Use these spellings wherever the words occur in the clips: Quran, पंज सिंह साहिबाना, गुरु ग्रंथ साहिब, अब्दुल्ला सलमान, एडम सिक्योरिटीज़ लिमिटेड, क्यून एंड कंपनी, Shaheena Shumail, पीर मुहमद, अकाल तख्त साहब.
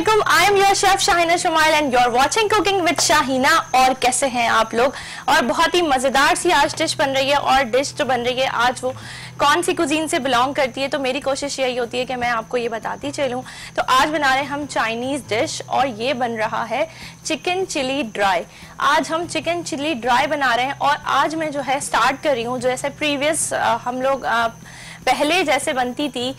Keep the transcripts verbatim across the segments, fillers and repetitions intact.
Assalamualaikum, I am your chef Shaheena Shumail and you're watching Cooking with Shaheena। और कैसे हैं आप लोग? और बहुत ही मज़ेदार सी आज डिश बन रही है और डिश जो बन रही है आज वो कौन सी कुजीन से बिलोंग करती है, तो मेरी कोशिश यही होती है कि मैं आपको ये बताती चलूँ। तो आज बना रहे हम चाइनीज़ डिश और ये बन रहा है चिकन चिली ड्राई। आज हम चिकन चिली ड्राई बना रहे हैं और आज मैं जो है स्टार्ट कर रही हूँ जैसे प्रीवियस हम लोग पहले जैसे बनती थी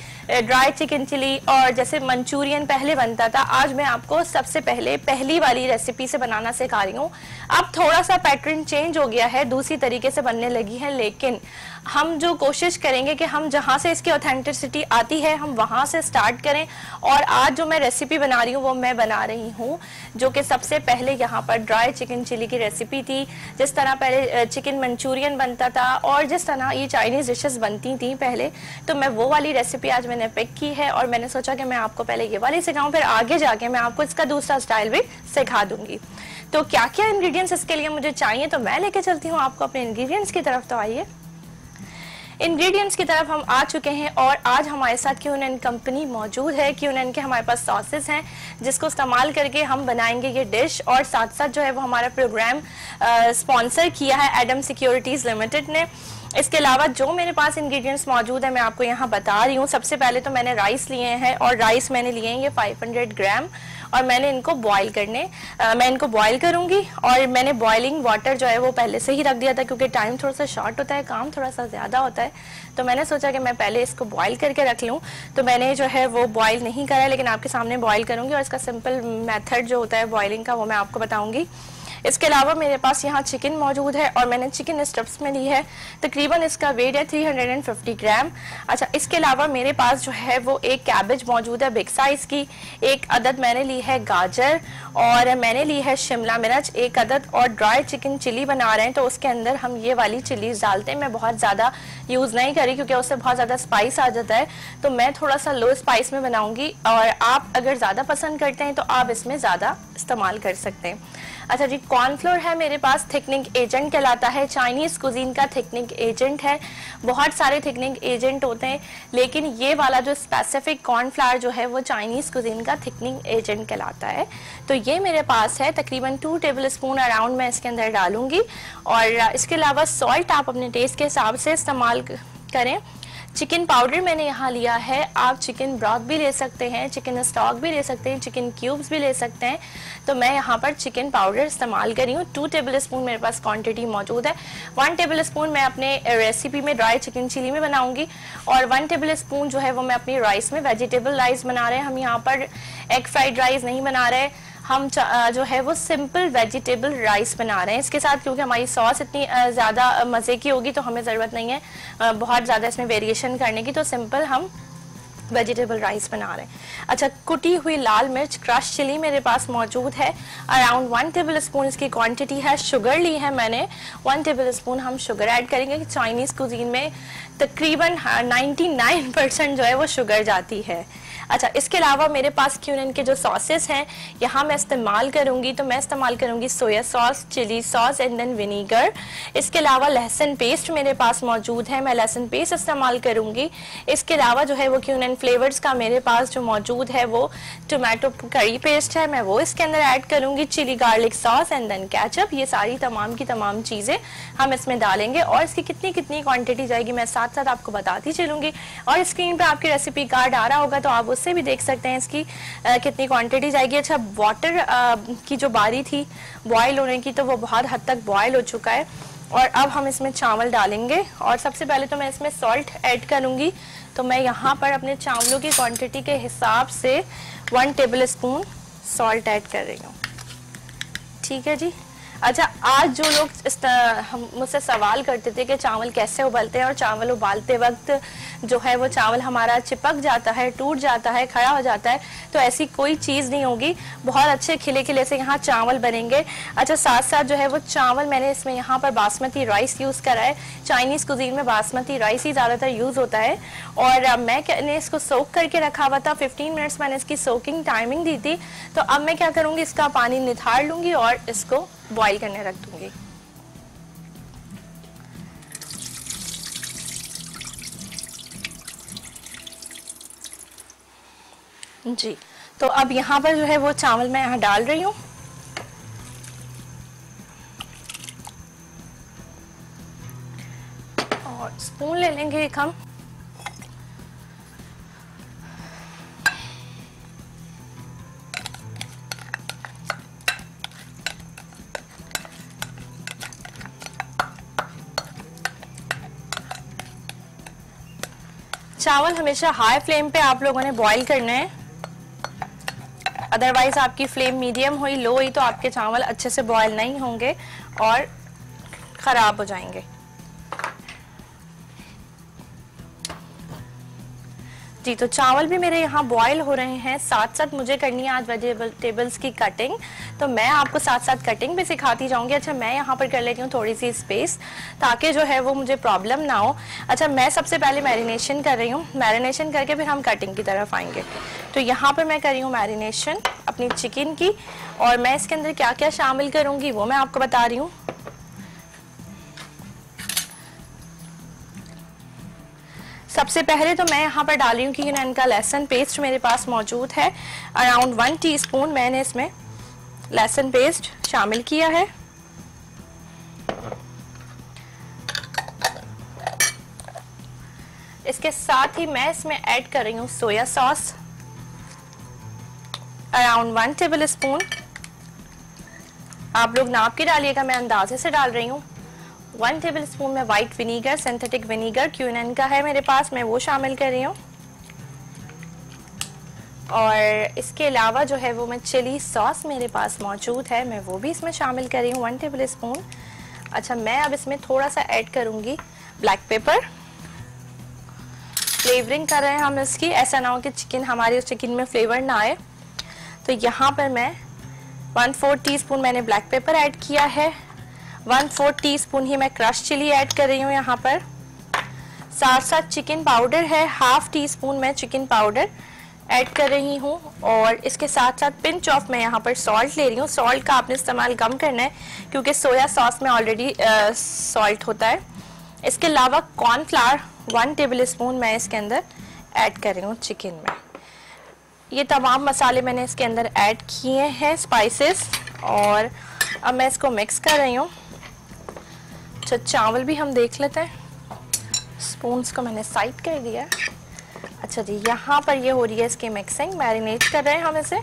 ड्राई चिकन चिली और जैसे मंचूरियन पहले बनता था, आज मैं आपको सबसे पहले पहली वाली रेसिपी से बनाना सिखा रही हूँ। अब थोड़ा सा पैटर्न चेंज हो गया है, दूसरी तरीके से बनने लगी है, लेकिन हम जो कोशिश करेंगे कि हम जहाँ से इसकी ऑथेंटिसिटी आती है हम वहाँ से स्टार्ट करें। और आज जो मैं रेसिपी बना रही हूँ वो मैं बना रही हूँ जो कि सबसे पहले यहाँ पर ड्राई चिकन चिली की रेसिपी थी, जिस तरह पहले चिकन मंचूरियन बनता था और जिस तरह ये चाइनीज़ डिशेस बनती थी पहले, तो मैं वो वाली रेसिपी आज मैंने पिक की है और मैंने सोचा कि मैं आपको पहले ये वाली सिखाऊं, फिर आगे जाके मैं आपको इसका दूसरा स्टाइल भी सिखा दूंगी। तो क्या क्या इंग्रेडिएंट्स इसके लिए मुझे चाहिए, तो मैं लेके चलती हूँ आपको अपने इंग्रेडिएंट्स की तरफ। तो आइए इंग्रेडिएंट्स की तरफ हम आ चुके हैं और आज हमारे साथ क्यून एंड कंपनी मौजूद है। क्यून एंड के हमारे पास सॉसेस हैं जिसको इस्तेमाल करके हम बनाएंगे ये डिश, और साथ साथ जो है वो हमारा प्रोग्राम स्पॉन्सर किया है एडम सिक्योरिटीज़ लिमिटेड ने। इसके अलावा जो मेरे पास इंग्रेडिएंट्स मौजूद है मैं आपको यहाँ बता रही हूँ। सबसे पहले तो मैंने राइस लिए हैं और राइस मैंने लिए हैं ये पाँच सौ ग्राम और मैंने इनको बॉईल करने आ, मैं इनको बॉईल करूँगी। और मैंने बॉइलिंग वाटर जो है वो पहले से ही रख दिया था क्योंकि टाइम थोड़ा सा शॉर्ट होता है, काम थोड़ा सा ज़्यादा होता है, तो मैंने सोचा कि मैं पहले इसको बॉईल करके रख लूँ। तो मैंने जो है वो बॉयल नहीं करा, लेकिन आपके सामने बॉयल करूँगी और इसका सिंपल मैथड जो होता है बॉयलिंग का वो मैं आपको बताऊँगी। इसके अलावा मेरे पास यहाँ चिकन मौजूद है और मैंने चिकन स्ट्रिप्स में ली है, तकरीबन इसका वेट है तीन सौ पचास ग्राम। अच्छा, इसके अलावा मेरे पास जो है वो एक कैबेज मौजूद है बिग साइज़ की, एक अदद मैंने ली है गाजर और मैंने ली है शिमला मिर्च एक अदद। और ड्राई चिकन चिली बना रहे हैं तो उसके अंदर हम ये वाली चिलीज डालते हैं। मैं बहुत ज़्यादा यूज़ नहीं करी क्योंकि उससे बहुत ज़्यादा स्पाइस आ जाता है, तो मैं थोड़ा सा लो स्पाइस में बनाऊँगी और आप अगर ज़्यादा पसंद करते हैं तो आप इसमें ज़्यादा इस्तेमाल कर सकते हैं। अच्छा जी, कॉर्नफ्लोर है मेरे पास, थिकनिंग एजेंट कहलाता है, चाइनीज़ कुजीन का थिकनिंग एजेंट है। बहुत सारे थिकनिंग एजेंट होते हैं लेकिन ये वाला जो स्पेसिफिक कॉर्नफ्लावर जो है वो चाइनीज़ कुजीन का थिकनिंग एजेंट कहलाता है। तो ये मेरे पास है तकरीबन टू टेबल स्पून अराउंड मैं इसके अंदर डालूँगी। और इसके अलावा सॉल्ट आप अपने टेस्ट के हिसाब से इस्तेमाल करें। चिकन पाउडर मैंने यहाँ लिया है, आप चिकन ब्रॉथ भी ले सकते हैं, चिकन स्टॉक भी ले सकते हैं, चिकन क्यूब्स भी ले सकते हैं। तो मैं यहाँ पर चिकन पाउडर इस्तेमाल कर रही हूँ, टू टेबल स्पून मेरे पास क्वांटिटी मौजूद है। वन टेबल स्पून मैं अपने रेसिपी में ड्राई चिकन चिली में बनाऊँगी और वन टेबल स्पून जो है वो मैं अपनी राइस में, वेजिटेबल राइस बना रहे हैं हम, यहाँ पर एग फ्राइड राइस नहीं बना रहे, हम जो है वो सिंपल वेजिटेबल राइस बना रहे हैं इसके साथ, क्योंकि हमारी सॉस इतनी ज़्यादा मज़े की होगी तो हमें ज़रूरत नहीं है बहुत ज़्यादा इसमें वेरिएशन करने की, तो सिंपल हम वेजिटेबल राइस बना रहे हैं। अच्छा, कुटी हुई लाल मिर्च क्रश चिली मेरे पास मौजूद है, अराउंड वन टेबल स्पून इसकी क्वांटिटी है। शुगर ली है मैंने, वन टेबल स्पून हम शुगर ऐड करेंगे कि चाइनीज़ कुजीन में तकरीबन निन्यानवे परसेंट जो है वो शुगर जाती है। अच्छा, इसके अलावा मेरे पास क्यूनन के जो सॉसेस हैं यहाँ मैं इस्तेमाल करूँगी, तो मैं इस्तेमाल करूँगी soya sauce, chilli sauce and then vinegar. इसके अलावा लहसुन पेस्ट मेरे पास मौजूद है, मैं लहसुन पेस्ट इस्तेमाल करूँगी। इसके अलावा जो है वो क्यूनन फ्लेवर्स का मेरे पास जो मौजूद है वो टोमेटो करी पेस्ट है, मैं वो इसके अंदर ऐड करूँगी, chilli garlic sauce and then ketchup. ये सारी तमाम की तमाम चीज़ें हम इसमें डालेंगे और इसकी कितनी कितनी क्वांटिटी जाएगी मैं साथ साथ आपको बताती चलूँगी। और स्क्रीन पर आपकी रेसिपी कार्ड आ रहा होगा तो आप से भी देख सकते हैं इसकी आ, कितनी क्वांटिटी जाएगी। अच्छा, वाटर आ, की जो बारी थी बॉयल होने की तो वो बहुत हद तक बॉयल हो चुका है और अब हम इसमें चावल डालेंगे। और सबसे पहले तो मैं इसमें सॉल्ट ऐड करूँगी, तो मैं यहाँ पर अपने चावलों की क्वांटिटी के हिसाब से one tablespoon salt add कर रही हूँ। ठीक है जी। अच्छा, आज जो लोग मुझसे सवाल करते थे कि चावल कैसे उबालते हैं और चावल उबालते वक्त जो है वो चावल हमारा चिपक जाता है, टूट जाता है, खड़ा हो जाता है, तो ऐसी कोई चीज़ नहीं होगी, बहुत अच्छे खिले खिले से यहाँ चावल बनेंगे। अच्छा, साथ साथ जो है वो चावल मैंने इसमें यहाँ पर बासमती राइस यूज़ करा है, चाइनीज़ कुजीन में बासमती राइस ही ज़्यादातर यूज़ होता है। और मैंने इसको सोख करके रखा हुआ था, फिफ्टीन मिनट्स मैंने इसकी सोकिंग टाइमिंग दी थी। तो अब मैं क्या करूँगी, इसका पानी निथार लूँगी और इसको बॉईल करने रख दूंगी। जी, तो अब यहाँ पर जो है वो चावल मैं यहाँ डाल रही हूँ। और स्पून ले लेंगे एक हम। चावल हमेशा हाई फ्लेम पे आप लोगों ने बॉईल करना है, अदरवाइज आपकी फ्लेम मीडियम हुई लो हुई तो आपके चावल अच्छे से बॉईल नहीं होंगे और ख़राब हो जाएंगे। जी तो चावल भी मेरे यहाँ बॉईल हो रहे हैं, साथ साथ मुझे करनी है आज वेजिटेबल्स की कटिंग, तो मैं आपको साथ साथ कटिंग भी सिखाती जाऊँगी। अच्छा मैं यहाँ पर कर लेती हूँ थोड़ी सी स्पेस ताकि जो है वो मुझे प्रॉब्लम ना हो। अच्छा मैं सबसे पहले मैरिनेशन कर रही हूँ, मैरिनेशन करके फिर हम कटिंग की तरफ आएंगे। तो यहाँ पर मैं कर रही हूँ मैरिनेशन अपनी चिकन की, और मैं इसके अंदर क्या क्या शामिल करूँगी वो मैं आपको बता रही हूँ। सबसे पहले तो मैं यहाँ पर डाल रही हूँ कि यूनान का लहसुन पेस्ट मेरे पास मौजूद है, अराउंड वन टीस्पून मैंने इसमें लहसुन पेस्ट शामिल किया है। इसके साथ ही मैं इसमें ऐड कर रही हूँ soya sauce, around one tablespoon. आप लोग नाप के डालिएगा, मैं अंदाजे से डाल रही हूँ। वन टेबल स्पून में वाइट विनीगर, सिंथेटिक विनीगर क्यूनन का है मेरे पास, मैं वो शामिल कर रही हूँ। और इसके अलावा जो है वो मैं चिली सॉस मेरे पास मौजूद है, मैं वो भी इसमें शामिल कर रही हूँ, वन टेबल स्पून। अच्छा मैं अब इसमें थोड़ा सा ऐड करूँगी ब्लैक पेपर, फ्लेवरिंग कर रहे हैं हम इसकी, ऐसा ना हो कि चिकन हमारी उस चिकन में फ्लेवर ना आए। तो यहाँ पर मैं वन फोर टी स्पून मैंने ब्लैक पेपर ऐड किया है, वन फोर टी स्पून ही मैं क्रश चिली ऐड कर रही हूँ यहाँ पर। साथ साथ चिकन पाउडर है, हाफ टी स्पून मैं चिकन पाउडर ऐड कर रही हूँ। और इसके साथ साथ पिंच ऑफ मैं यहाँ पर सॉल्ट ले रही हूँ। सॉल्ट का आपने इस्तेमाल कम करना है क्योंकि सोया सॉस में ऑलरेडी सॉल्ट होता है। इसके अलावा कॉर्नफ्लावर वन टेबल स्पून मैं इसके अंदर ऐड कर रही हूँ चिकन में। ये तमाम मसाले मैंने इसके अंदर ऐड किए हैं, स्पाइसेस, और अब मैं इसको मिक्स कर रही हूँ। अच्छा चावल भी हम देख लेते हैं, स्पून्स को मैंने साइड कर दिया। अच्छा जी यहाँ पर ये हो रही है इसकी मिक्सिंग, मैरिनेट कर रहे हैं हम इसे।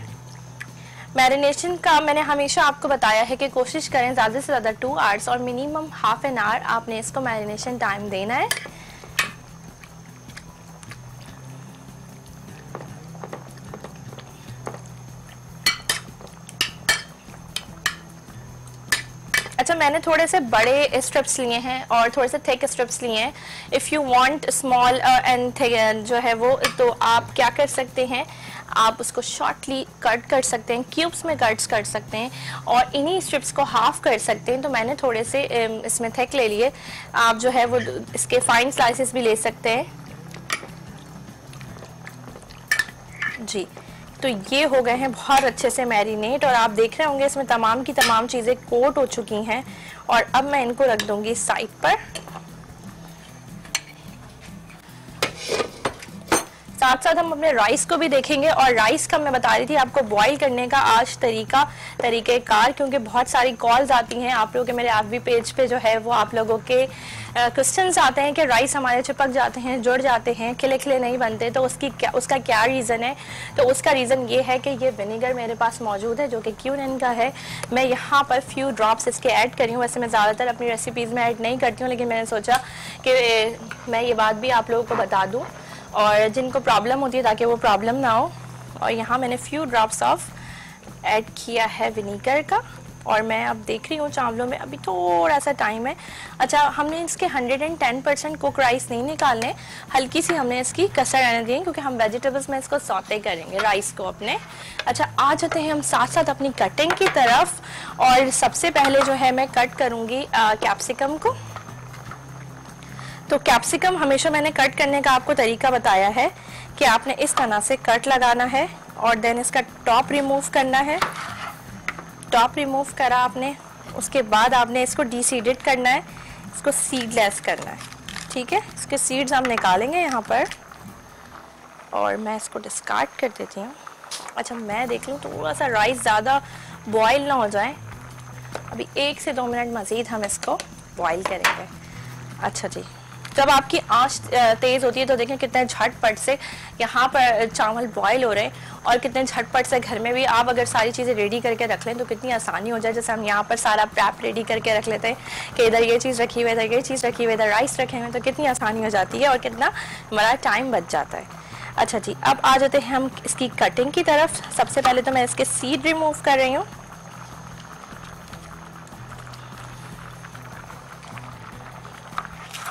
मैरिनेशन का मैंने हमेशा आपको बताया है कि कोशिश करें ज़्यादा से ज़्यादा टू आवर्स और मिनिमम हाफ एन आवर आपने इसको मैरिनेशन टाइम देना है। अच्छा मैंने थोड़े से बड़े स्ट्रिप्स लिए हैं और थोड़े से थिक स्ट्रिप्स लिए हैं। If you want small and thick जो है वो तो आप क्या कर सकते हैं, आप उसको शॉर्टली कट कर सकते हैं, क्यूब्स में कट्स कर सकते हैं और इन्हीं स्ट्रिप्स को हाफ कर सकते हैं। तो मैंने थोड़े से इसमें थिक ले लिए, आप जो है वो इसके फाइन स्लाइसेस भी ले सकते हैं। जी तो ये हो गए हैं बहुत अच्छे से मैरिनेट, और आप देख रहे होंगे इसमें तमाम की तमाम चीज़ें कोट हो चुकी हैं। और अब मैं इनको रख दूंगी साइड पर। साथ साथ हम अपने राइस को भी देखेंगे, और राइस का मैं बता रही थी आपको बॉईल करने का आज तरीका तरीक़ेकार, क्योंकि बहुत सारी कॉल्स आती हैं आप लोगों के, मेरे आरवी पेज पे जो है वो आप लोगों के क्वेश्चंस आते हैं कि राइस हमारे चिपक जाते हैं, जुड़ जाते हैं, खिले खिले नहीं बनते, तो उसकी क्या उसका क्या रीज़न है। तो उसका रीज़न ये है कि ये विनेगर मेरे पास मौजूद है जो कि क्यूनन का है। मैं यहाँ पर फ्यू ड्रॉप्स इसके ऐड करी हूँ, वैसे मैं ज़्यादातर अपनी रेसिपीज़ में ऐड नहीं करती हूँ, लेकिन मैंने सोचा कि मैं ये बात भी आप लोगों को बता दूँ और जिनको प्रॉब्लम होती है ताकि वो प्रॉब्लम ना हो। और यहाँ मैंने फ्यू ड्रॉप्स ऑफ ऐड किया है विनीगर का, और मैं अब देख रही हूँ चावलों में अभी थोड़ा सा टाइम है। अच्छा हमने इसके एक सौ दस परसेंट कुक राइस नहीं निकालने, हल्की सी हमने इसकी कसर रहने दी क्योंकि हम वेजिटेबल्स में इसको सौते करेंगे राइस को अपने। अच्छा आ जाते हैं हम साथ साथ अपनी कटिंग की तरफ, और सबसे पहले जो है मैं कट करूँगी कैप्सिकम को। तो कैप्सिकम हमेशा मैंने कट करने का आपको तरीका बताया है कि आपने इस तरह से कट लगाना है और देन इसका टॉप रिमूव करना है। टॉप रिमूव करा आपने, उसके बाद आपने इसको डीसीडेड करना है, इसको सीडलेस करना है, ठीक है। इसके सीड्स हम निकालेंगे यहाँ पर, और मैं इसको डिस्कार्ड कर देती हूँ। अच्छा मैं देख लूँ थोड़ा सा राइस ज़्यादा बॉयल ना हो जाए। अभी एक से दो मिनट मज़ीद हम इसको बॉयल करेंगे। अच्छा जी, जब आपकी आंच तेज़ होती है तो देखें कितने झटपट से यहाँ पर चावल बॉयल हो रहे हैं और कितने झटपट से घर में भी आप अगर सारी चीज़ें रेडी करके रख लें तो कितनी आसानी हो जाए। जैसे हम यहाँ पर सारा प्रैप रेडी करके रख लेते हैं कि इधर ये चीज़ रखी हुई है, इधर ये चीज़ रखी हुई है, इधर राइस रखे हुए, तो कितनी आसानी हो जाती है और कितना हमारा टाइम बच जाता है। अच्छा जी, अब आ जाते हैं हम इसकी कटिंग की तरफ। सबसे पहले तो मैं इसके सीड रिमूव कर रही हूँ।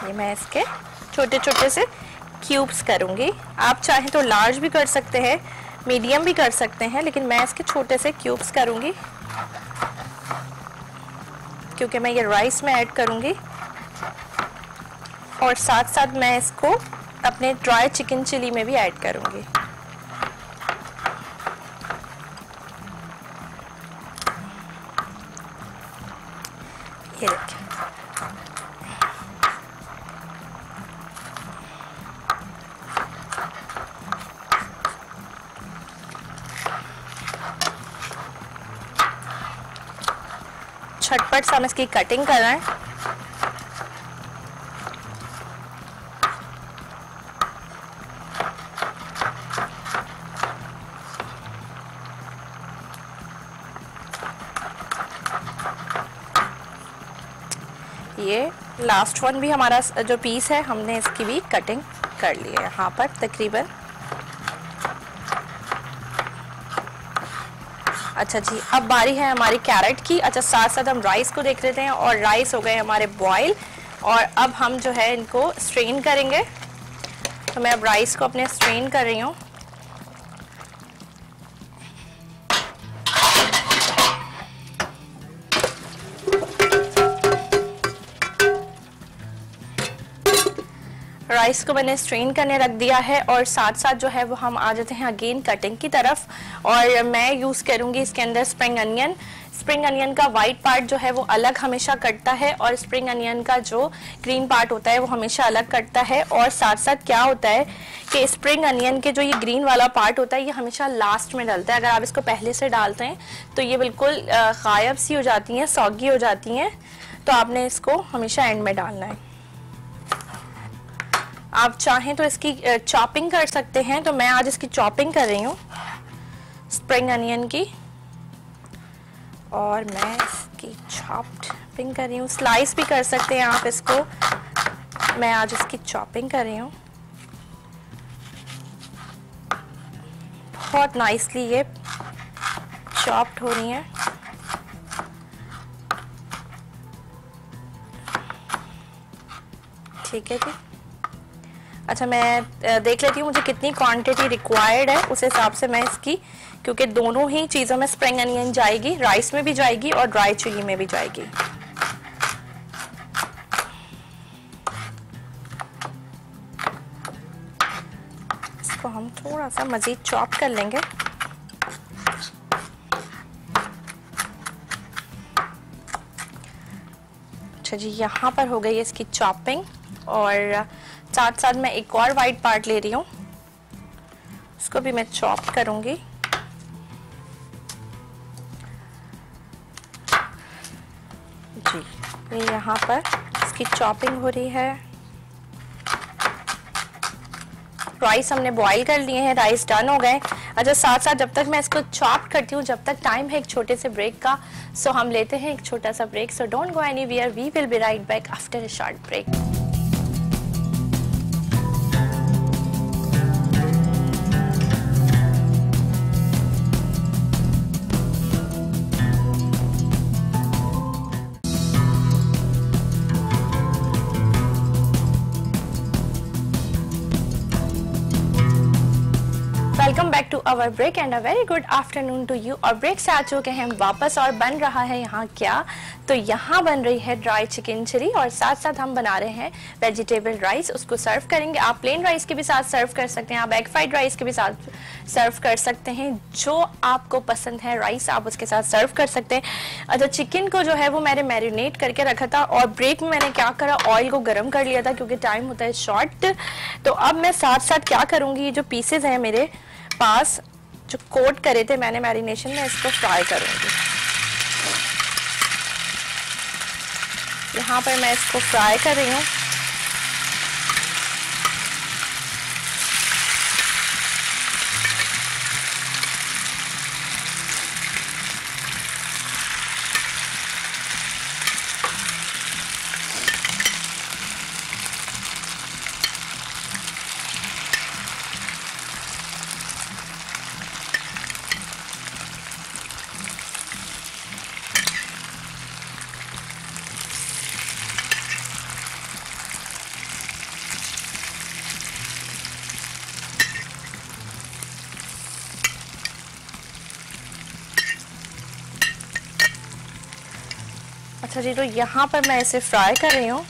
ये मैं इसके छोटे छोटे से क्यूब्स करूँगी। आप चाहें तो लार्ज भी कर सकते हैं, मीडियम भी कर सकते हैं, लेकिन मैं इसके छोटे से क्यूब्स करूँगी क्योंकि मैं ये राइस में ऐड करूँगी। और साथ साथ मैं इसको अपने ड्राई चिकन चिली में भी ऐड करूँगी। ये देखिए, झटपट से हम इसकी कटिंग कर रहे हैं। ये लास्ट वन भी हमारा जो पीस है, हमने इसकी भी कटिंग कर ली है। यहाँ पर तकरीबन अच्छा जी, अब बारी है हमारी कैरेट की। अच्छा, साथ साथ हम राइस को देख लेते हैं और राइस हो गए हमारे बॉयल और अब हम जो है इनको स्ट्रेन करेंगे। तो मैं अब राइस को अपने स्ट्रेन कर रही हूँ। राइस को मैंने स्ट्रेन करने रख दिया है और साथ साथ जो है वो हम आ जाते हैं अगेन कटिंग की तरफ। और मैं यूज़ करूँगी इसके अंदर स्प्रिंग अनियन। स्प्रिंग अनियन का वाइट पार्ट जो है वो अलग हमेशा कटता है और स्प्रिंग अनियन का जो ग्रीन पार्ट होता है वो हमेशा अलग कटता है। और साथ साथ क्या होता है कि स्प्रिंग अनियन के जो ये ग्रीन वाला पार्ट होता है ये हमेशा लास्ट में डलता है। अगर आप इसको पहले से डालते हैं तो ये बिल्कुल गायब सी हो जाती हैं, सौगी हो जाती हैं, तो आपने इसको हमेशा एंड में डालना है। आप चाहें तो इसकी चॉपिंग कर सकते हैं, तो मैं आज इसकी चॉपिंग कर रही हूँ स्प्रिंग अनियन की। और मैं इसकी चॉपिंग कर रही हूँ, स्लाइस भी कर सकते हैं आप इसको। मैं आज इसकी चॉपिंग कर रही हूँ। बहुत नाइसली ये चॉप्ड हो रही है। ठीक है जी, अच्छा मैं देख लेती हूँ मुझे कितनी क्वांटिटी रिक्वायर्ड है, उस हिसाब से मैं इसकी, क्योंकि दोनों ही चीज़ों में स्प्रिंग अनियन जाएगी, राइस में भी जाएगी और ड्राई चिली में भी जाएगी। इसको हम थोड़ा सा मज़ीद चॉप कर लेंगे। अच्छा जी, यहाँ पर हो गई है इसकी चॉपिंग और साथ साथ मैं एक और वाइट पार्ट ले रही हूँ, उसको भी मैं चॉप करूँगी। जी, ये यहाँ पर इसकी चॉपिंग हो रही है। राइस हमने बॉईल कर लिए हैं, राइस डन हो गए। अच्छा, साथ साथ जब तक मैं इसको चॉप करती हूँ, जब तक टाइम है एक छोटे से ब्रेक का। सो हम लेते हैं एक छोटा सा break. So don't go anywhere, we will be right back after a short break. और break and a very good afternoon to you. और ब्रेक से आ चुके हैं वापस और बन रहा है यहाँ क्या, तो यहाँ बन रही है ड्राई चिकन चिली और साथ साथ हम बना रहे हैं वेजिटेबल राइस। उसको सर्व करेंगे। आप प्लेन राइस के भी साथ सर्व कर सकते हैं, आप एग फ्राइड राइस के भी साथ सर्व कर सकते हैं, जो आपको पसंद है राइस आप उसके साथ सर्व कर सकते हैं। अच्छा, चिकन को जो है वो मैंने मैरिनेट करके रखा था और ब्रेक में मैंने क्या करा, ऑयल को गर्म कर लिया था क्योंकि टाइम होता है शॉर्ट। तो अब मैं साथ साथ क्या करूँगी, जो पीसेज हैं मेरे पास जो कोट करे थे मैंने मैरिनेशन में, इसको फ्राई करूँगी। यहाँ पर मैं इसको फ्राई कर रही हूँ। अच्छा जी, तो यहाँ पर मैं इसे फ्राई कर रही हूँ।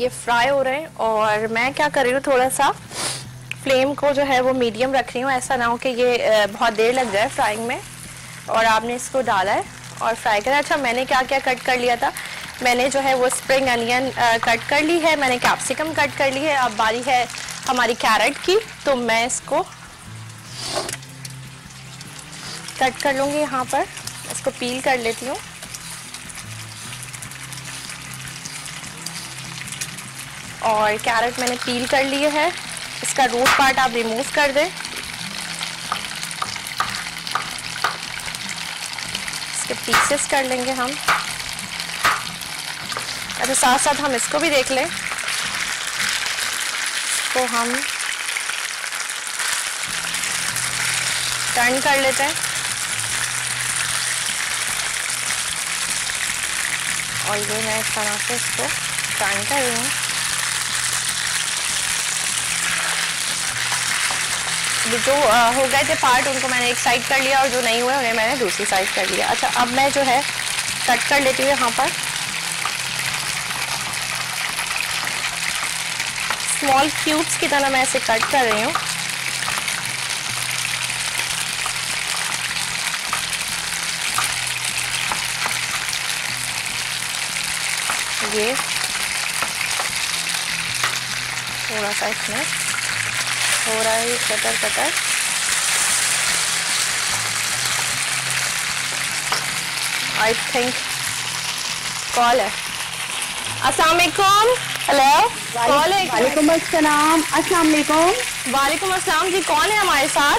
ये फ्राई हो रहे हैं और मैं क्या कर रही हूँ, थोड़ा सा फ्लेम को जो है वो मीडियम रख रही हूँ, ऐसा ना हो कि ये बहुत देर लग जाए फ्राइंग में। और आपने इसको डाला है और फ्राई करा। अच्छा, मैंने क्या क्या कट कर लिया था, मैंने जो है वो स्प्रिंग अनियन कट कर ली है, मैंने कैप्सिकम कट कर ली है। अब बारी है हमारी कैरेट की, तो मैं इसको कट कर लूँगी। यहाँ पर इसको पील कर लेती हूँ। और कैरेट मैंने पील कर लिए है, इसका रूट पार्ट आप रिमूव कर दें। इसके पीसेस कर लेंगे हम। अच्छा, साथ साथ हम इसको भी देख लें। तो हम टर्न कर लेते हैं और ये मैं इस तरह से इसको टर्न कर रही हूँ। जो हो गए थे पार्ट उनको मैंने एक साइड कर लिया और जो नहीं हुए उन्हें मैंने दूसरी साइड कर लिया। अच्छा, अब मैं जो है कट कर लेती हूँ यहाँ पर स्मॉल क्यूब्स की तरह, मैं इसे कट कर रही हूँ। ये थोड़ा सा इसमें हो रहा है cutter cutter. I think call है। अस्सलाम वालेकुम। हेलो, वालेकुम अस्सलाम। अस्सलाम वालेकुम। वालेकुम अस्सलाम जी, कौन है हमारे साथ?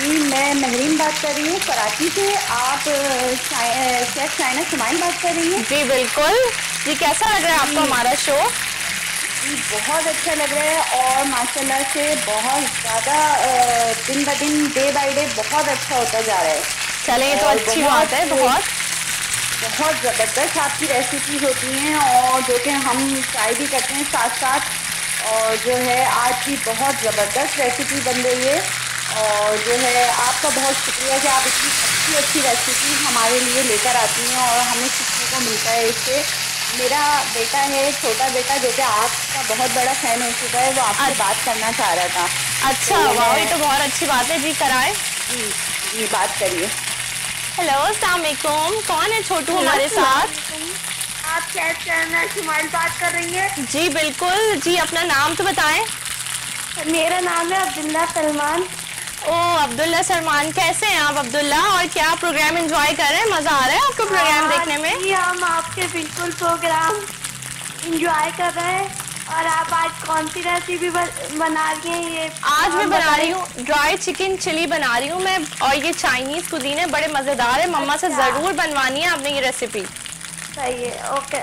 जी, मैं महरीन बात कर रही हूँ कराची से। आप शेफ शाइना सुमैन बात कर रही हैं? जी बिल्कुल जी। कैसा लग रहा है आपको हमारा शो? जी बहुत अच्छा लग रहा है और माशाल्लाह से बहुत ज़्यादा दिन ब दिन डे बाई डे बहुत अच्छा होता जा रहा है। चले, तो अच्छी बात है। बहुत बहुत ज़बरदस्त आपकी रेसिपीज होती हैं और जो कि हम ट्राई भी करते हैं साथ साथ। और जो है आज की बहुत ज़बरदस्त रेसिपी बन रही है और जो है आपका बहुत शुक्रिया कि आप इतनी अच्छी अच्छी रेसिपी हमारे लिए लेकर आती हैं और हमें सीखने को मिलता है इससे। मेरा बेटा है, छोटा बेटा, जो कि आपका बहुत बड़ा फ़ैन हो चुका है, वो आपसे बात करना चाह रहा था। अच्छा, वाह, ये तो बहुत अच्छी बात है जी। कराए जी, जी बात करिए। हेलो, अस्सलाम वालेकुम। कौन है छोटू हमारे साथ? आप शेफ शाइना सुमैन बात कर रही हैं? जी बिल्कुल जी। अपना नाम तो बताएं। मेरा नाम है अब्दुल्ला सलमान। ओ अब्दुल्ला सलमान, कैसे हैं आप अब्दुल्ला? और क्या प्रोग्राम एंजॉय कर रहे हैं? मज़ा आ रहा है आपको प्रोग्राम देखने में? जी, हम आपके बिल्कुल प्रोग्राम एंजॉय कर रहे हैं। और आप आज कौन सी रेसिपी बना रही हैं? ये आज मैं बना रही हूँ ड्राई चिकन चिली बना रही हूँ मैं, और ये चाइनीज़ कुजीन है, बड़े मज़ेदार है। मम्मा से ज़रूर बनवानी है आपने ये रेसिपी। सही है, ओके।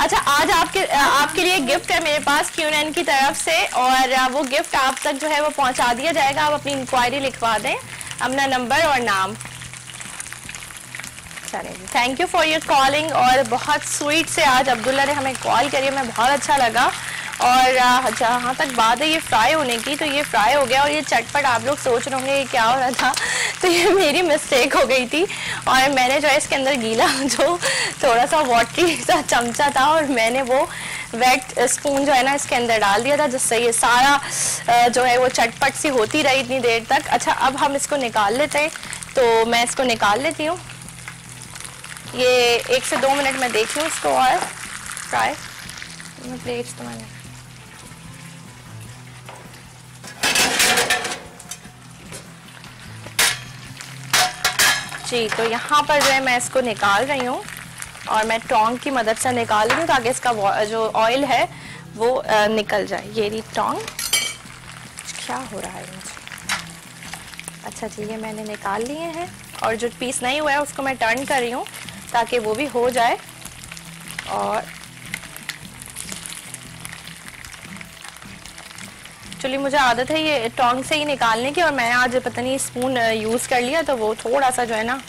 अच्छा, आज आपके आपके लिए गिफ्ट है मेरे पास क्यूएन की तरफ से, और वो गिफ्ट आप तक जो है वो पहुँचा दिया जाएगा। आप अपनी इंक्वायरी लिखवा दें, अपना नंबर और नाम। Thank you for your calling. और बहुत स्वीट से आज अब्दुल्ला ने हमें कॉल करी, हमें बहुत अच्छा लगा। और जहाँ तक बात है ये फ्राई होने की, तो ये फ्राई हो गया और ये चटपट। आप लोग सोच रहे होंगे ये क्या हो रहा था, तो ये मेरी मिस्टेक हो गई थी। और मैंने जो है इसके अंदर गीला जो थोड़ा सा वाटरी सा चमचा था, और मैंने वो वेट स्पून जो है ना इसके अंदर डाल दिया था, जिससे ये सारा जो है वो चटपट सी होती रही इतनी देर तक। अच्छा, अब हम इसको निकाल लेते हैं, तो मैं इसको निकाल लेती हूँ। ये एक से दो मिनट में देख लूँ इसको और फ्राई। प्लेट्स तो मैंने जी। तो यहाँ पर जो है मैं इसको निकाल रही हूँ और मैं टोंग की मदद से निकाल रही हूँ ताकि इसका जो ऑयल है वो निकल जाए। ये रही टोंग। क्या हो रहा है मुझे? अच्छा जी, ये मैंने निकाल लिए हैं और जो पीस नहीं हुआ है उसको मैं टर्न कर रही हूँ ताकि वो भी हो जाए। और एक्चुअली मुझे आदत है ये टोंग से ही निकालने की, और मैंने आज पता नहीं स्पून यूज़ कर लिया तो वो थोड़ा सा जो है ना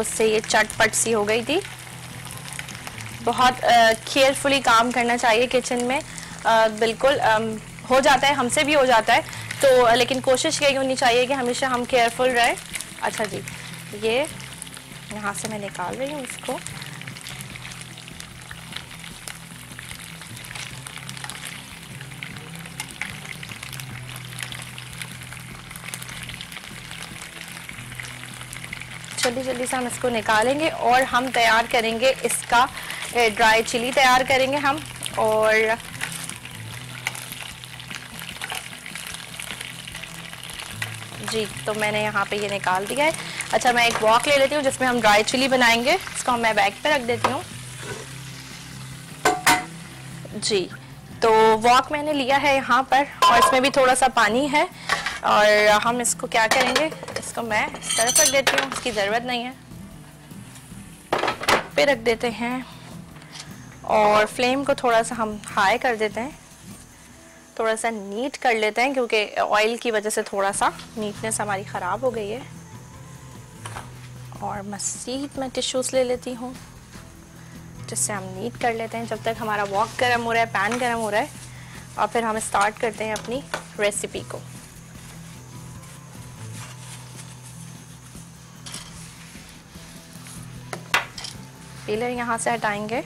उससे ये चटपट सी हो गई थी। बहुत केयरफुली काम करना चाहिए किचन में। आ, बिल्कुल आ, हो जाता है, हमसे भी हो जाता है, तो लेकिन कोशिश यही होनी चाहिए कि हमेशा हम केयरफुल रहें। अच्छा जी, ये यहाँ से मैं निकाल रही हूँ इसको। जल्दी जल्दी से हम इसको निकालेंगे और हम तैयार करेंगे इसका ड्राई चिली तैयार करेंगे हम। और जी, तो मैंने यहाँ पे ये निकाल दिया है। अच्छा, मैं एक वॉक ले लेती हूँ जिसमें हम ड्राई चिली बनाएंगे। इसको मैं बैग पे रख देती हूँ जी। तो वॉक मैंने लिया है यहाँ पर और इसमें भी थोड़ा सा पानी है और हम इसको क्या करेंगे, इसको मैं इस तरफ रख देती हूँ, इसकी ज़रूरत नहीं है। पे रख देते हैं और फ्लेम को थोड़ा सा हम हाई कर देते हैं, थोड़ा सा नीट कर लेते हैं क्योंकि ऑयल की वजह से थोड़ा सा नीटनेस हमारी ख़राब हो गई है। और मज़ीद मैं टिश्यूज़ ले लेती हूँ जिससे हम नीट कर लेते हैं जब तक हमारा वॉक गर्म हो रहा है, पैन गर्म हो रहा है, और फिर हम स्टार्ट करते हैं अपनी रेसिपी को। पीलर यहाँ से हटाएंगे।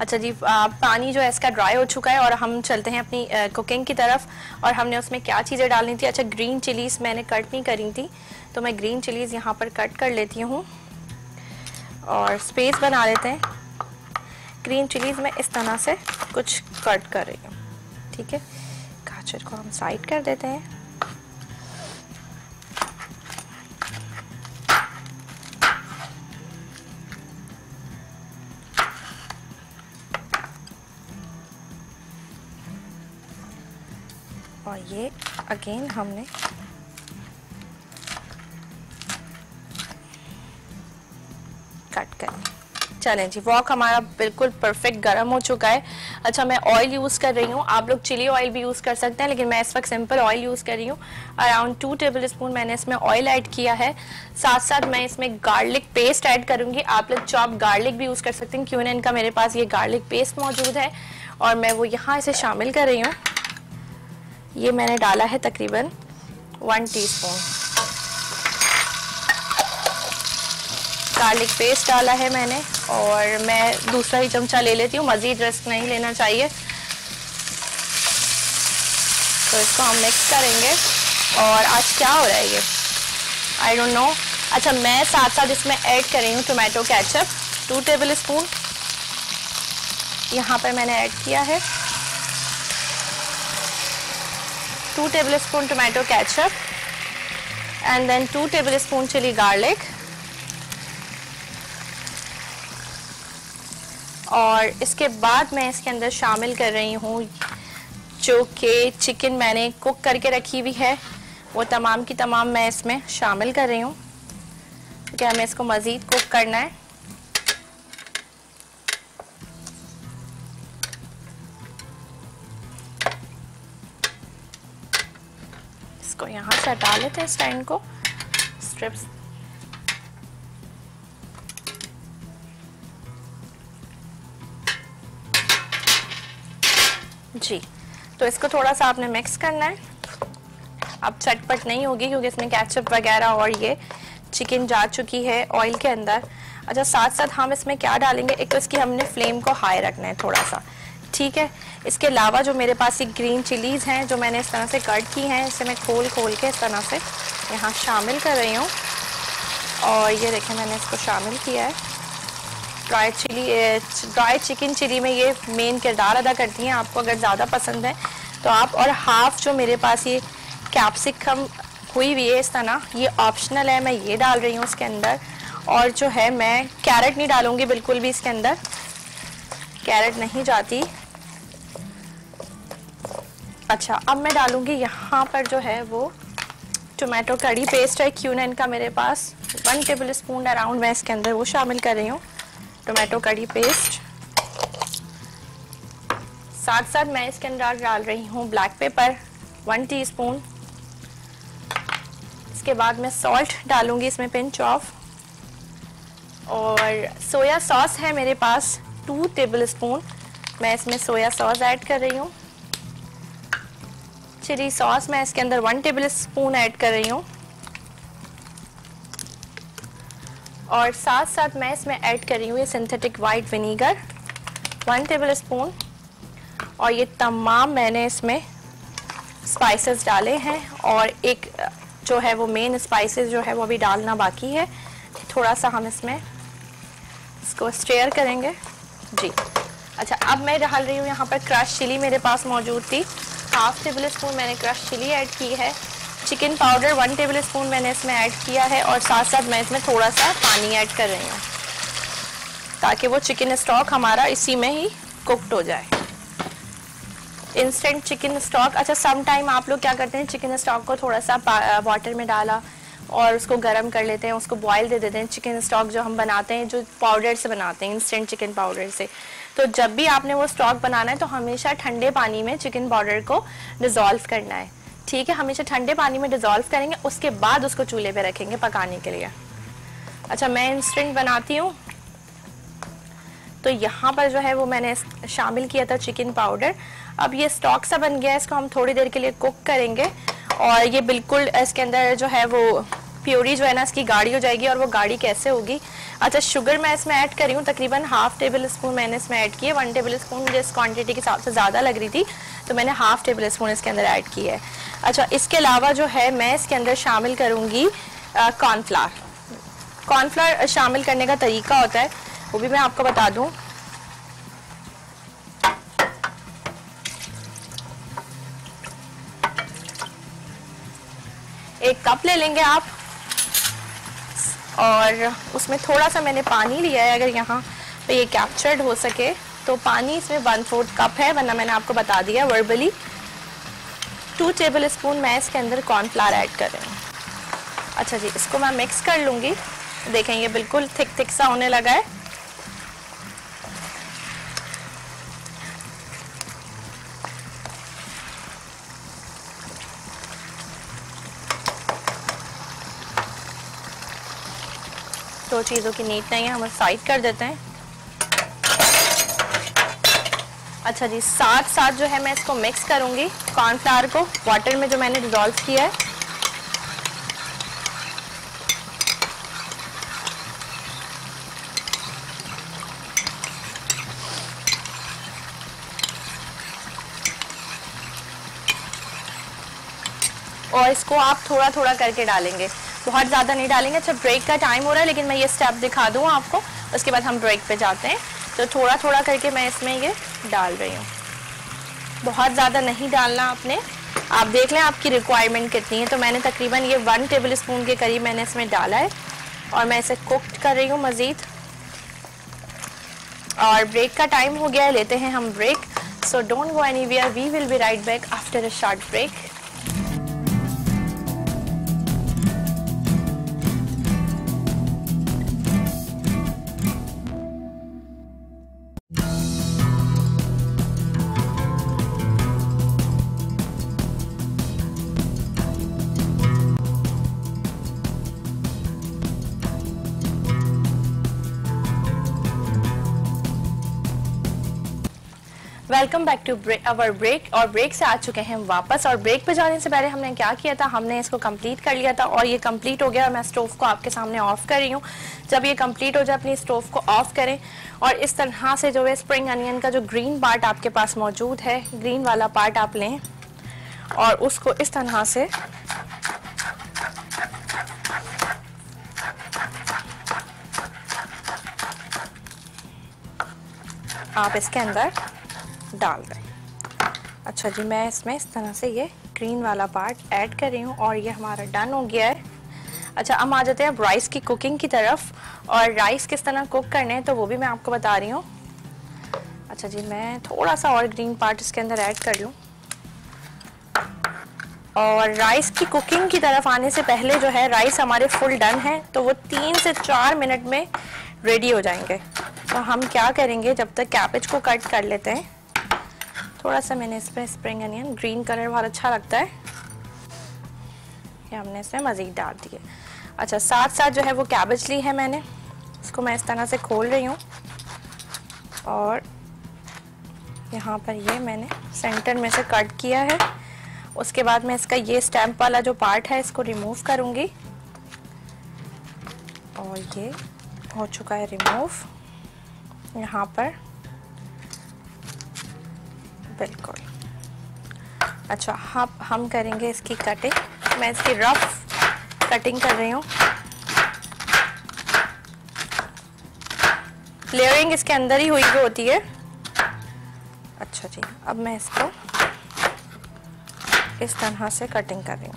अच्छा जी, आ, पानी जो है इसका ड्राई हो चुका है और हम चलते हैं अपनी आ, कुकिंग की तरफ। और हमने उसमें क्या चीज़ें डालनी थी? अच्छा, ग्रीन चिलीज़ मैंने कट नहीं करी थी तो मैं ग्रीन चिलीज़ यहाँ पर कट कर लेती हूँ और स्पेस बना लेते हैं। ग्रीन चिलीज़ मैं इस तरह से कुछ कट कर रही हूँ, ठीक है। गाजर को हम साइड कर देते हैं। और ये अगेन हमने कट कर। चलें जी, वॉक हमारा बिल्कुल परफेक्ट गर्म हो चुका है। अच्छा, मैं ऑयल यूज़ कर रही हूँ, आप लोग चिली ऑयल भी यूज़ कर सकते हैं, लेकिन मैं इस वक्त सिंपल ऑयल यूज़ कर रही हूँ। अराउंड टू टेबल स्पून मैंने इसमें ऑयल ऐड किया है। साथ साथ मैं इसमें गार्लिक पेस्ट ऐड करूँगी। आप लोग चॉप गार्लिक भी यूज़ कर सकते हैं, क्यों ना इनका मेरे पास ये गार्लिक पेस्ट मौजूद है और मैं वो यहाँ इसे शामिल कर रही हूँ। ये मैंने डाला है तकरीबन वन टीस्पून गार्लिक पेस्ट डाला है मैंने, और मैं दूसरा ही चमचा ले लेती हूँ, मज़ीद रिस्क नहीं लेना चाहिए। तो इसको हम मिक्स करेंगे। और आज क्या हो रहा है ये, आई डोंट नो। अच्छा, मैं साथ साथ इसमें ऐड कर रही हूँ tomato ketchup, two tablespoon यहाँ पर मैंने ऐड किया है। Two tablespoon tomato ketchup and then two tablespoon chili garlic और इसके बाद मैं इसके अंदर शामिल कर रही हूँ जो कि चिकन मैंने कुक करके रखी हुई है, वो तमाम की तमाम मैं इसमें शामिल कर रही हूँ क्योंकि हमें इसको मज़ीद कुक करना है। इसको यहाँ से हटा लेते हैं स्टैंड को, स्ट्रिप्स। जी, तो इसको थोड़ा सा आपने मिक्स करना है। अब चटपट नहीं होगी क्योंकि इसमें केचप वगैरह और ये चिकन जा चुकी है ऑयल के अंदर। अच्छा, साथ साथ हम इसमें क्या डालेंगे, एक तो इसकी हमने फ्लेम को हाई रखना है थोड़ा सा, ठीक है। इसके अलावा जो मेरे पास ये ग्रीन चिलीज़ हैं जो मैंने इस तरह से कट की हैं, इसे मैं खोल खोल के इस तरह से यहाँ शामिल कर रही हूँ और ये देखें मैंने इसको शामिल किया है। Dry chilli, dry chicken chilli में ये मेन किरदार अदा करती हैं। आपको अगर ज़्यादा पसंद है तो आप, और हाफ़ जो मेरे पास ये कैप्सिकम हुई हुई है इस तरह, ये ऑप्शनल है, मैं ये डाल रही हूँ इसके अंदर। और जो है मैं कैरेट नहीं डालूँगी बिल्कुल भी इसके अंदर, कैरेट नहीं जाती। अच्छा, अब मैं डालूँगी यहाँ पर जो है वो टोमेटो कड़ी पेस्ट है क्यों ना इनका मेरे पास, वन टेबल स्पून अराउंड मैं इसके अंदर वो शामिल कर रही हूँ, टोमेटो कड़ी पेस्ट। साथ साथ मैं इसके अंदर डाल रही हूँ ब्लैक पेपर वन टीस्पून। इसके बाद मैं सॉल्ट डालूँगी इसमें, पिंच ऑफ। और सोया सॉस है मेरे पास टू टेबल स्पून, मैं इसमें सोया सॉस ऐड कर रही हूँ। चिली सॉस मैं इसके अंदर वन टेबल स्पून ऐड कर रही हूँ। और साथ साथ मैं इसमें ऐड कर रही हूँ ये synthetic white vinegar one tablespoon. और ये तमाम मैंने इसमें स्पाइसेस डाले हैं और एक जो है वो मेन स्पाइसेस जो है वो अभी डालना बाकी है। थोड़ा सा हम इसमें इसको स्टेयर करेंगे जी। अच्छा, अब मैं डाल रही हूँ यहाँ पर क्रश चिली, मेरे पास मौजूद थी, हाफ टेबल स्पून मैंने क्रश चिली ऐड की है। Chicken powder one tablespoon मैंने इसमें ऐड किया है। और साथ साथ मैं इसमें थोड़ा सा पानी ऐड कर रही हूँ ताकि वो चिकन स्टॉक हमारा इसी में ही कुक्ड हो जाए, इंस्टेंट चिकन स्टॉक। अच्छा, सम टाइम आप लोग क्या करते हैं, चिकन स्टॉक को थोड़ा सा वाटर में डाला और उसको गर्म कर लेते हैं, उसको बॉयल दे देते हैं। चिकन स्टॉक जो हम बनाते हैं, जो पाउडर से बनाते हैं, इंस्टेंट चिकन पाउडर से, तो जब भी आपने वो स्टॉक बनाना है तो हमेशा ठंडे पानी में चिकन पाउडर को डिज़ोल्व करना है, ठीक है। हमेशा ठंडे पानी में डिज़ोल्व करेंगे, उसके बाद उसको चूल्हे पे रखेंगे पकाने के लिए। अच्छा, मैं इंस्टेंट बनाती हूँ, तो यहाँ पर जो है वो मैंने शामिल किया था चिकन पाउडर। अब ये स्टॉक सा बन गया है, इसको हम थोड़ी देर के लिए कुक करेंगे। और ये बिल्कुल इसके अंदर जो है वो प्योरी जो है ना इसकी गाढ़ी हो जाएगी। और वो गाढ़ी कैसे होगी? अच्छा, शुगर मैं इसमें ऐड करी हूँ, तकरीबन हाफ़ टेबल स्पून मैंने इसमें ऐड की है। वन टेबल स्पून मुझे इस क्वान्टिटी के हिसाब से ज़्यादा लग रही थी, तो मैंने हाफ़ टेबल स्पून इसके अंदर ऐड की है। अच्छा, इसके अलावा जो है मैं इसके अंदर शामिल करूँगी कॉर्नफ्लावर। कॉर्नफ्लावर शामिल करने का तरीका होता है वो भी मैं आपको बता दूँ। एक कप ले लेंगे आप, और उसमें थोड़ा सा मैंने पानी लिया है, अगर यहाँ पे ये कैप्चर्ड हो सके तो पानी इसमें वन फोर्थ कप है, वरना मैंने आपको बता दिया वर्बली। टू टेबल स्पून मैं इसके अंदर कॉर्नफ्लावर ऐड कर रही हूँ। अच्छा जी, इसको मैं मिक्स कर लूँगी। देखें ये बिल्कुल थिक थिक सा होने लगा है। तो चीज़ों की नीट नहीं है, हम साइड कर देते हैं। अच्छा जी, साथ साथ जो है मैं इसको मिक्स करूँगी कॉर्नफ्लावर को वाटर में जो मैंने डिज़ोल्व किया है। और इसको आप थोड़ा थोड़ा करके डालेंगे, बहुत ज़्यादा नहीं डालेंगे। अच्छा, ब्रेक का टाइम हो रहा है, लेकिन मैं ये स्टेप दिखा दूँ आपको, उसके बाद हम ब्रेक पे जाते हैं। तो थोड़ा थोड़ा करके मैं इसमें ये डाल रही हूँ, बहुत ज़्यादा नहीं डालना आपने। आप देख लें आपकी रिक्वायरमेंट कितनी है। तो मैंने तकरीबन ये वन टेबल स्पून के करीब मैंने इसमें डाला है, और मैं इसे कुक कर रही हूँ मज़ीद। और ब्रेक का टाइम हो गया है, लेते हैं हम break. So don't go anywhere, we will be right back after a short break. Welcome back to our break. और ब्रेक से आ चुके हैं हम वापस। और ब्रेक पे जाने से पहले हमने क्या किया था, हमने इसको कंप्लीट कर लिया था। और ये कंप्लीट हो गया, और मैं स्टोव को आपके सामने ऑफ कर रही हूँ। जब ये कंप्लीट हो जाए अपनी स्टोव को ऑफ करें, और इस तरह से जो है स्प्रिंग अनियन का जो ग्रीन पार्ट आपके पास मौजूद है, ग्रीन वाला पार्ट आप लें और उसको इस तरह से आप इसके अंदर डाल दें। अच्छा जी, मैं इसमें इस तरह से ये ग्रीन वाला पार्ट ऐड कर रही हूँ और ये हमारा डन हो गया है। अच्छा, हम आ जाते हैं अब राइस की कुकिंग की तरफ, और राइस किस तरह कुक करने हैं तो वो भी मैं आपको बता रही हूँ। अच्छा जी, मैं थोड़ा सा और ग्रीन पार्ट इसके अंदर ऐड कर लूँ। और राइस की कुकिंग की तरफ आने से पहले जो है राइस हमारे फुल डन है, तो वो तीन से चार मिनट में रेडी हो जाएंगे। तो हम क्या करेंगे, जब तक कैबेज को कट कर लेते हैं, थोड़ा सा मैंने इसमें स्प्रिंग अनियन, ग्रीन कलर बहुत अच्छा लगता है, ये हमने इसमें मज़ीद डाल दिए। अच्छा, साथ साथ जो है वो कैबेज ली है मैंने, इसको मैं इस तरह से खोल रही हूँ और यहाँ पर ये मैंने सेंटर में से कट किया है। उसके बाद मैं इसका ये स्टैम्प वाला जो पार्ट है इसको रिमूव करूँगी, और ये हो चुका है रिमूव यहाँ पर, बिल्कुल। अच्छा, हाँ, हम करेंगे इसकी कटिंग। मैं इसकी रफ कटिंग कर रही हूँ। लेयरिंग इसके अंदर ही हुई जो होती है। अच्छा जी, अब मैं इसको इस तरह से कटिंग कर रही हूँ।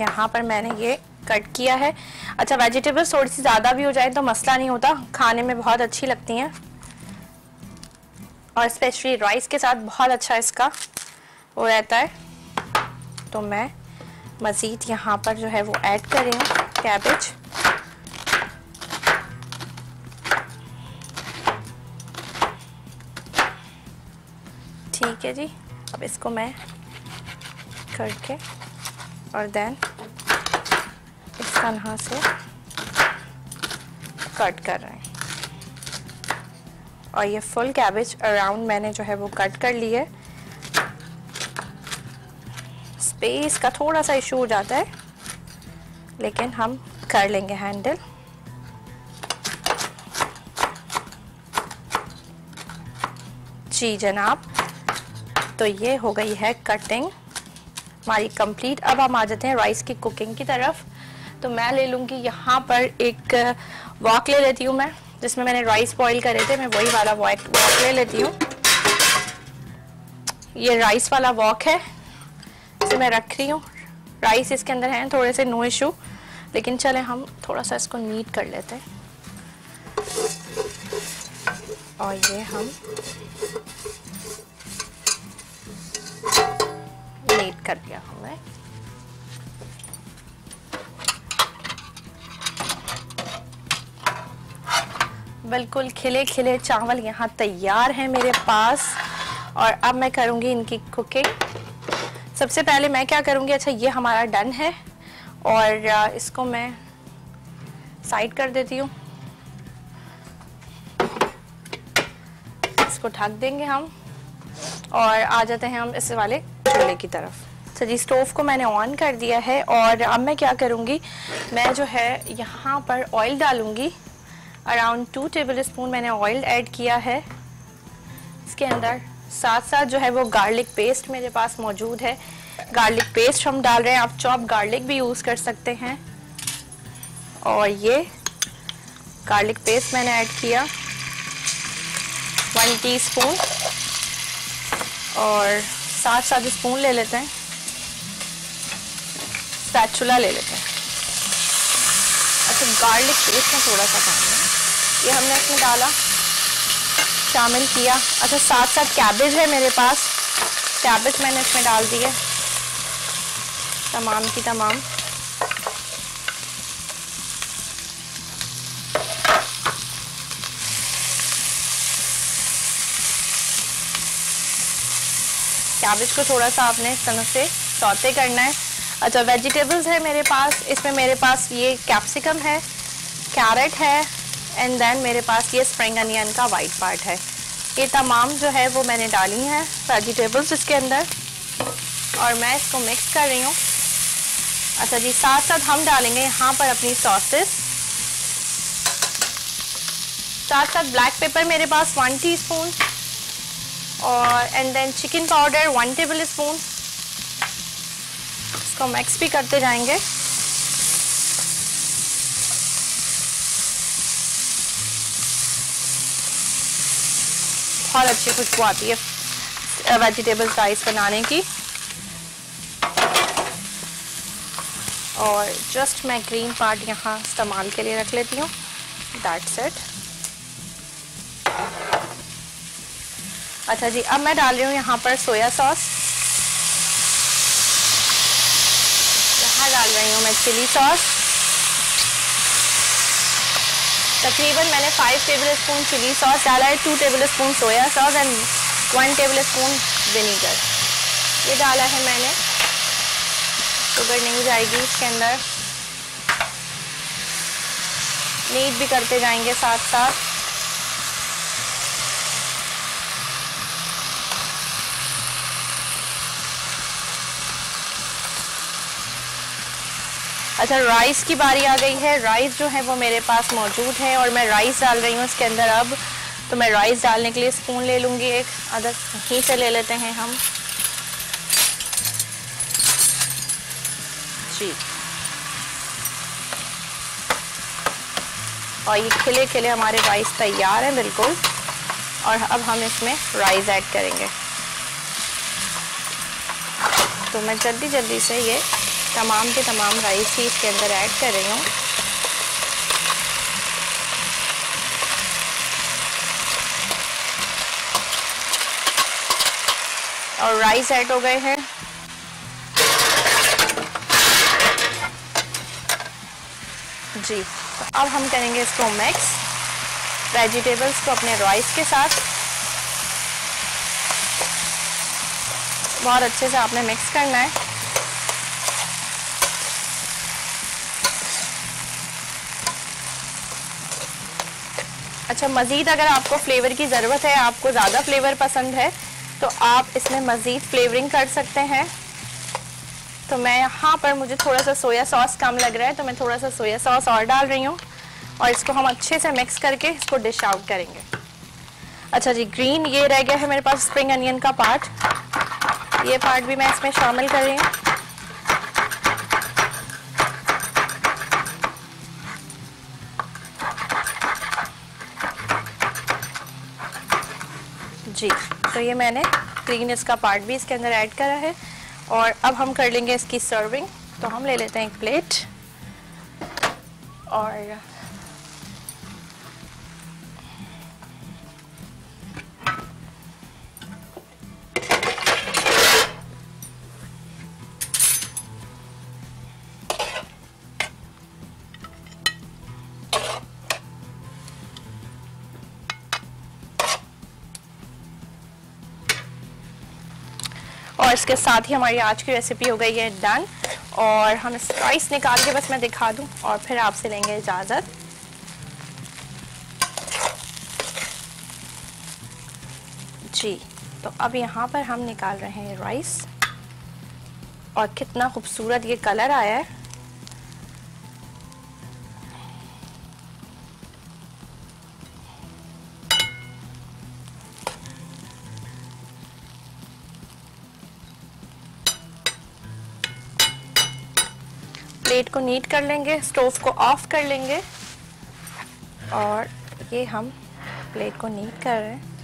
यहाँ पर मैंने ये कट किया है। अच्छा, वेजिटेबल्स थोड़ी सी ज़्यादा भी हो जाए तो मसला नहीं होता, खाने में बहुत अच्छी लगती हैं, और स्पेशली राइस के साथ बहुत अच्छा इसका वो रहता है। तो मैं मज़ीद यहाँ पर जो है वो ऐड कर रही हूँ कैबेज। ठीक है जी, अब इसको मैं करके और देन इस तरह से कट कर रहे हैं, और ये फुल कैबेज अराउंड मैंने जो है वो कट कर ली है। स्पेस का थोड़ा सा इशू हो जाता है, लेकिन हम कर लेंगे हैंडल। जी जनाब, तो ये हो गई है कटिंग हमारी कंप्लीट। अब हम आ जाते हैं राइस की कुकिंग की तरफ। तो मैं ले लूँगी यहाँ पर एक वॉक ले लेती हूँ मैं, जिसमें मैंने राइस बॉईल करे थे, मैं वही वाला वॉक ले लेती हूँ। ये राइस वाला वॉक है, इसे मैं रख रही हूँ। राइस इसके अंदर हैं थोड़े से, नो इशू, लेकिन चले हम थोड़ा सा इसको नीट कर लेते हैं। और ये हम कर दिया हमने। बिल्कुल खिले खिले चावल यहाँ तैयार हैं मेरे पास, और अब मैं करूँगी इनकी कुकिंग। सबसे पहले मैं क्या करूँगी, अच्छा ये हमारा डन है, और इसको मैं साइड कर देती हूँ, इसको ढक देंगे हम, और आ जाते हैं हम इस वाले चूल्हे की तरफ। तो जी, स्टोव को मैंने ऑन कर दिया है, और अब मैं क्या करूँगी, मैं जो है यहाँ पर ऑयल डालूँगी। अराउंड टू टेबल स्पून मैंने ऑयल ऐड किया है इसके अंदर। साथ साथ जो है वो गार्लिक पेस्ट मेरे पास मौजूद है, गार्लिक पेस्ट हम डाल रहे हैं। आप चॉप गार्लिक भी यूज़ कर सकते हैं, और ये गार्लिक पेस्ट मैंने ऐड किया वन टी स्पून, और साथ साथ स्पून ले लेते हैं, स्पैचुला ले लेते हैं। अच्छा, गार्लिक पेस्ट में थोड़ा सा पानी है, ये हमने इसमें डाला, शामिल किया। अच्छा, साथ साथ कैबेज है मेरे पास, कैबेज मैंने इसमें डाल दी है तमाम की तमाम। कैबेज को थोड़ा सा आपने इस तरह से सौते करना है। अच्छा, वेजिटेबल्स है मेरे पास, इसमें मेरे पास ये कैप्सिकम है, कैरेट है, एंड देन मेरे पास ये स्प्रिंग अनियन का वाइट पार्ट है। ये तमाम जो है वो मैंने डाली हैं वेजिटेबल्स इसके अंदर, और मैं इसको मिक्स कर रही हूँ। अच्छा जी, साथ साथ हम डालेंगे यहाँ पर अपनी सॉसेस, साथ साथ ब्लैक पेपर मेरे पास वन टीस्पून और and then chicken powder one tablespoon. इसको मिक्स भी करते जाएंगे। बहुत अच्छी खुशबू आती है वेजिटेबल राइस बनाने की। और जस्ट मैं ग्रीन पार्ट यहाँ इस्तेमाल के लिए रख लेती हूँ। That's it. अच्छा जी, अब मैं डाल रही हूँ यहाँ पर सोया सॉस, यहाँ डाल रही हूँ मैं चिली सॉस। तकरीबन मैंने five tablespoon chili sauce डाला है, two tablespoon soya sauce and one tablespoon vinegar ये डाला है मैंने। शुगर नहीं जाएगी इसके अंदर। नीट भी करते जाएंगे साथ साथ। अच्छा, राइस की बारी आ गई है। राइस जो है वो मेरे पास मौजूद है और मैं राइस डाल रही हूँ इसके अंदर। अब तो मैं राइस डालने के लिए स्पून ले लूँगी, एक आधा ही से ले लेते हैं हम जी। और ये खिले खिले हमारे राइस तैयार हैं बिल्कुल। और अब हम इसमें राइस ऐड करेंगे। तो मैं जल्दी जल्दी से ये तमाम के तमाम राइस ही इसके अंदर ऐड कर रही हूँ। और राइस ऐड हो गए हैं। जी, तो अब हम करेंगे इसको मिक्स वेजिटेबल्स को अपने राइस के साथ। बहुत अच्छे से आपने मिक्स करना है। अच्छा, मज़ीद अगर आपको फ्लेवर की ज़रूरत है, आपको ज़्यादा फ्लेवर पसंद है, तो आप इसमें मज़ीद फ्लेवरिंग कर सकते हैं। तो मैं यहाँ पर, मुझे थोड़ा सा सोया सॉस कम लग रहा है तो मैं थोड़ा सा सोया सॉस और डाल रही हूँ। और इसको हम अच्छे से मिक्स करके इसको डिश आउट करेंगे। अच्छा जी, ग्रीन ये रह गया है मेरे पास स्प्रिंग अनियन का पार्ट, ये पार्ट भी मैं इसमें शामिल कर रही हूँ जी। तो ये मैंने ग्रीन इसका पार्ट भी इसके अंदर ऐड करा है। और अब हम कर लेंगे इसकी सर्विंग। तो हम ले लेते हैं एक प्लेट और और इसके साथ ही हमारी आज की रेसिपी हो गई है डन। और हम इस राइस निकाल के बस मैं दिखा दूं और फिर आपसे लेंगे इजाज़त। जी, तो अब यहाँ पर हम निकाल रहे हैं राइस और कितना खूबसूरत ये कलर आया है। प्लेट को नीट कर लेंगे, स्टोव को ऑफ कर लेंगे। और ये हम प्लेट को नीट कर रहे हैं।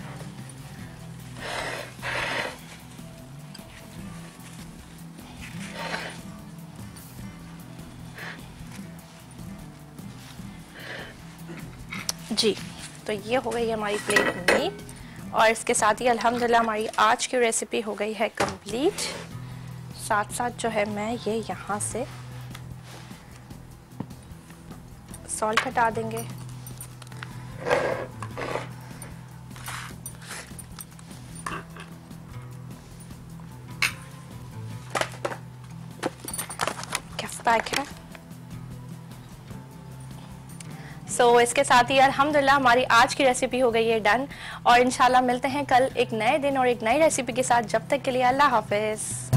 जी, तो ये हो गई हमारी प्लेट नीट। और इसके साथ ही अल्हम्दुलिल्लाह हमारी आज की रेसिपी हो गई है कंप्लीट। साथ साथ जो है मैं ये यहाँ से सॉल्ट हटा देंगे। गिफ्ट पैक है। सो so, इसके साथ ही अल्हम्दुलिल्लाह हमारी आज की रेसिपी हो गई है डन। और इंशाल्लाह मिलते हैं कल एक नए दिन और एक नई रेसिपी के साथ। जब तक के लिए अल्लाह हाफिज।